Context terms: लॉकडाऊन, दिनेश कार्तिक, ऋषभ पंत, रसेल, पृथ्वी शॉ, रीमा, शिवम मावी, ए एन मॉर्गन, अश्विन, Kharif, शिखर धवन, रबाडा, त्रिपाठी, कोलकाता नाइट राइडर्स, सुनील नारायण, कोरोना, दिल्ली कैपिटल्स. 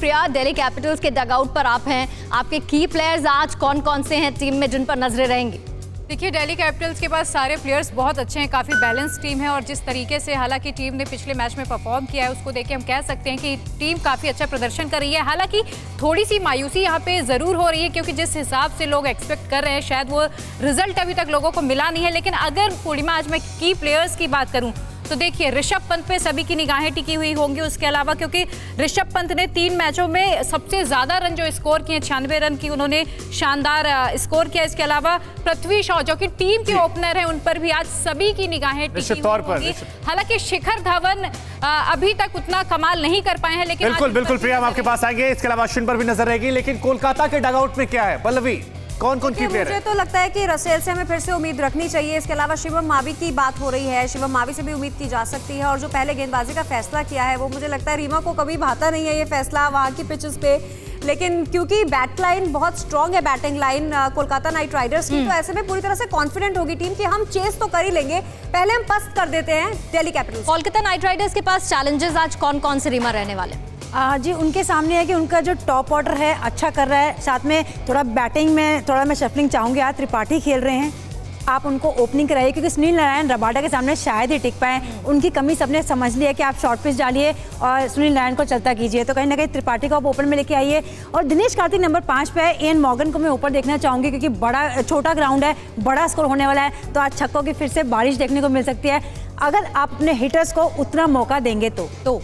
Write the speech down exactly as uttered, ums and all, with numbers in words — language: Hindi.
प्रिया, दिल्ली कैपिटल्स के डगआउट पर आप हैं, आपके की प्लेयर्स आज कौन कौन से हैं टीम में जिन पर नजरें रहेंगी? देखिए, दिल्ली कैपिटल्स के पास सारे प्लेयर्स बहुत अच्छे हैं, काफ़ी बैलेंस टीम है और जिस तरीके से हालांकि टीम ने पिछले मैच में परफॉर्म किया है उसको देखकर हम कह सकते हैं कि टीम काफ़ी अच्छा प्रदर्शन कर रही है। हालांकि थोड़ी सी मायूसी यहाँ पे ज़रूर हो रही है क्योंकि जिस हिसाब से लोग एक्सपेक्ट कर रहे हैं शायद वो रिजल्ट अभी तक लोगों को मिला नहीं है। लेकिन अगर पूर्णिमा, आज मैं की प्लेयर्स की बात करूँ तो देखिए ऋषभ पंत पे सभी की निगाहें टिकी हुई होंगी, उसके अलावा क्योंकि ऋषभ पंत ने तीन मैचों में सबसे ज़्यादा रन जो स्कोर किए, छियानवे रन की उन्होंने शानदार स्कोर किया। इसके अलावा पृथ्वी शॉ जो कि टीम के ओपनर हैं, उन पर भी आज सभी की निगाहें टिकी हुई होंगी। हालांकि शिखर धवन अभी तक उतना कमाल नहीं कर पाए हैं, लेकिन बिल्कुल बिल्कुल प्रिया हम आपके पास आएंगे, इसके अलावा अश्विन पर भी नजर रहेगी। लेकिन कोलकाता के डगआउट में क्या है पल्लवी, कौन कौन की प्लेयर? मुझे तो लगता है कि रसेल से हमें फिर से उम्मीद रखनी चाहिए। इसके अलावा शिवम मावी की बात हो रही है, शिवम मावी से भी उम्मीद की जा सकती है। और जो पहले गेंदबाजी का फैसला किया है वो मुझे लगता है रीमा को कभी भाता नहीं है ये फैसला वहाँ की पिचेस पे, लेकिन क्योंकि बैट लाइन बहुत स्ट्रांग है, batting line कोलकाता नाइट राइडर्स की, तो ऐसे में पूरी तरह से कॉन्फिडेंट होगी टीम कि हम चेस तो कर ही लेंगे, पहले हम पस्त कर देते हैं दिल्ली कैपिटल्स। कोलकाता नाइट राइडर्स के पास चैलेंजेस आज कौन कौन से रीमा रहने वाले? जी उनके सामने है कि उनका जो टॉप ऑर्डर है अच्छा कर रहा है, साथ में थोड़ा बैटिंग में थोड़ा मैं शफलिंग चाहूँगी। आज त्रिपाठी खेल रहे हैं, आप उनको ओपनिंग कराइए क्योंकि सुनील नारायण रबाडा के सामने शायद ही टिक पाए। उनकी कमी सबने समझ लिया कि आप शॉर्ट पिच डालिए और सुनील नारायण को चलता कीजिए, तो कहीं ना कहीं त्रिपाठी को आप ओपन में लेके आइए। और दिनेश कार्तिक नंबर पाँच पे है, ए एन मॉर्गन को मैं ऊपर देखना चाहूँगी क्योंकि बड़ा छोटा ग्राउंड है, बड़ा स्कोर होने वाला है, तो आज छक्कों की फिर से बारिश देखने को मिल सकती है अगर आप अपने हिटर्स को उतना मौका देंगे तो।